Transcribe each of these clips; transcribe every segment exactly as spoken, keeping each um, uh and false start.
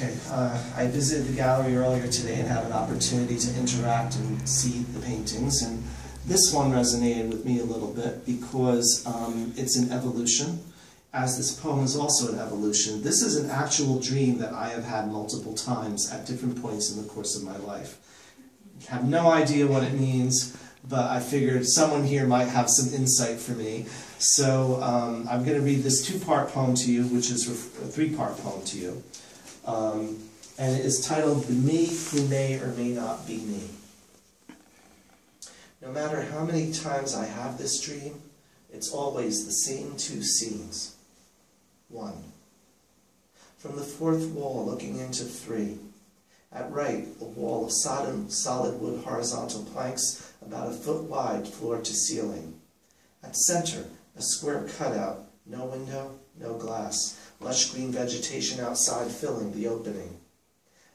Okay, uh, I visited the gallery earlier today and had an opportunity to interact and see the paintings, and this one resonated with me a little bit because um, it's an evolution, as this poem is also an evolution. This is an actual dream that I have had multiple times at different points in the course of my life. I have no idea what it means, but I figured someone here might have some insight for me. So um, I'm going to read this two-part poem to you, which is a three-part poem to you. Um, and it is titled, "The Me Who May or May Not Be Me." No matter how many times I have this dream, it's always the same two scenes. One, from the fourth wall looking into three. At right, a wall of solid wood horizontal planks about a foot wide, floor to ceiling. At center, a square cutout, no window, no glass, lush green vegetation outside filling the opening.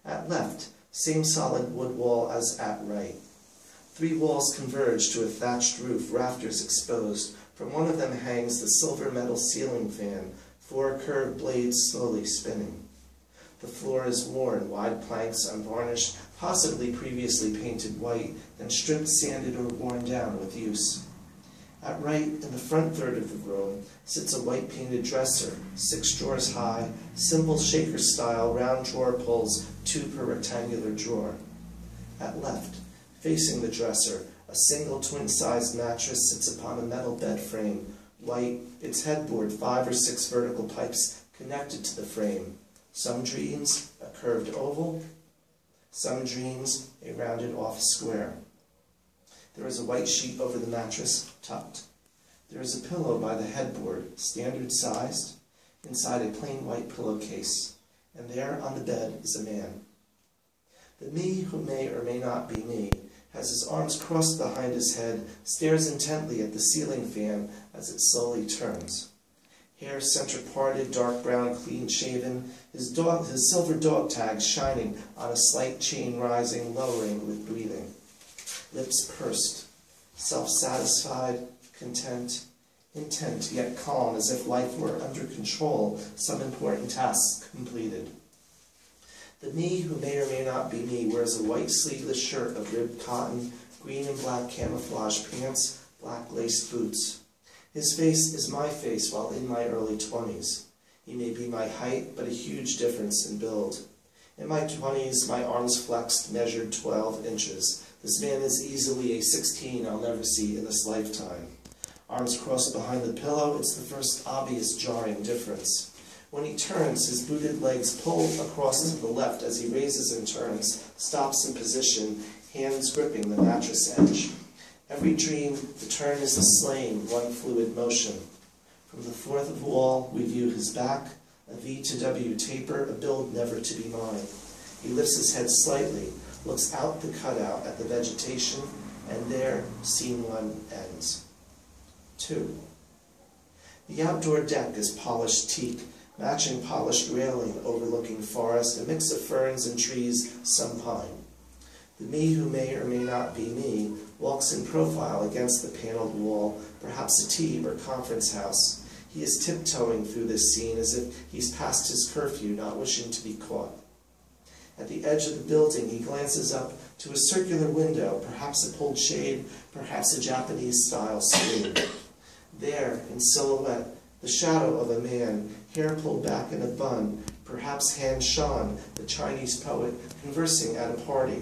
At left, same solid wood wall as at right. Three walls converge to a thatched roof, rafters exposed. From one of them hangs the silver metal ceiling fan, four curved blades slowly spinning. The floor is worn, wide planks, unvarnished, possibly previously painted white, then stripped, sanded, or worn down with use. At right, in the front third of the room, sits a white-painted dresser, six drawers high, simple shaker-style round drawer pulls, two per rectangular drawer. At left, facing the dresser, a single twin-sized mattress sits upon a metal bed frame, white, its headboard five or six vertical pipes connected to the frame. Some dreams, a curved oval. Some dreams, a rounded off square. There is a white sheet over the mattress, tucked. There is a pillow by the headboard, standard-sized, inside a plain white pillowcase. And there on the bed is a man. The me who may or may not be me has his arms crossed behind his head, stares intently at the ceiling fan as it slowly turns. Hair center-parted, dark brown, clean-shaven, his, dog, his silver dog tags shining on a slight chain rising, lowering with breathing. Lips pursed, self-satisfied, content, intent, yet calm, as if life were under control, some important task completed. The me who may or may not be me wears a white sleeveless shirt of ribbed cotton, green and black camouflage pants, black laced boots. His face is my face while in my early twenties. He may be my height, but a huge difference in build. In my twenties, my arms flexed measured twelve inches. This man is easily a sixteen I'll never see in this lifetime. Arms crossed behind the pillow, it's the first obvious jarring difference. When he turns, his booted legs pull across to the left as he raises and turns, stops in position, hands gripping the mattress edge. Every dream, the turn is a slaying, one fluid motion. From the fourth of the wall, we view his back, a V to W taper, a build never to be mine. He lifts his head slightly, looks out the cutout at the vegetation, and there, scene one ends. Two. The outdoor deck is polished teak, matching polished railing overlooking forest, a mix of ferns and trees, some pine. The me who may or may not be me walks in profile against the paneled wall, perhaps a tea or conference house. He is tiptoeing through this scene as if he's past his curfew, not wishing to be caught. At the edge of the building, he glances up to a circular window, perhaps a pulled shade, perhaps a Japanese-style screen. There, in silhouette, the shadow of a man, hair pulled back in a bun, perhaps Han Shan, the Chinese poet, conversing at a party.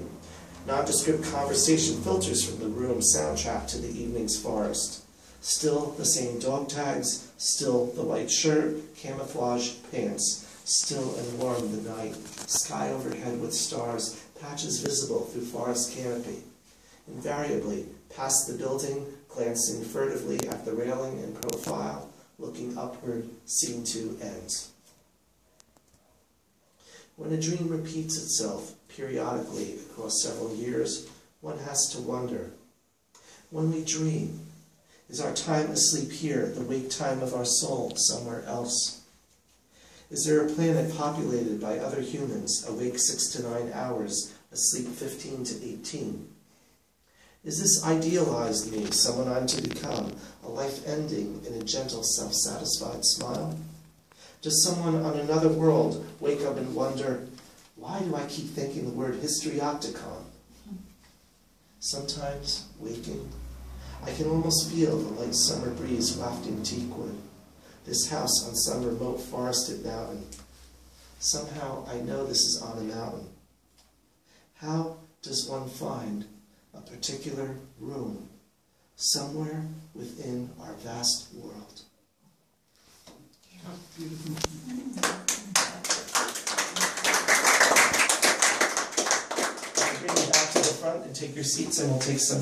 Nondescript conversation filters from the room, soundtrack to the evening's forest. Still the same dog tags, still the white shirt, camouflage pants, still and warm the night, sky overhead with stars, patches visible through forest canopy. Invariably, past the building, glancing furtively at the railing in profile, looking upward, scene two ends. When a dream repeats itself periodically across several years, one has to wonder. When we dream, is our time asleep here, the wake time of our soul somewhere else? Is there a planet populated by other humans, awake six to nine hours, asleep fifteen to eighteen? Is this idealized me, someone I'm to become, a life ending in a gentle, self-satisfied smile? Does someone on another world wake up and wonder, Why do I keep thinking the word Historiopticon? Sometimes, waking, I can almost feel the light summer breeze wafting teakwood, this house on some remote forested mountain. Somehow I know this is on a mountain. How does one find a particular room somewhere within our vast world? Yeah. Bring it back to the front and take your seats, and we'll take some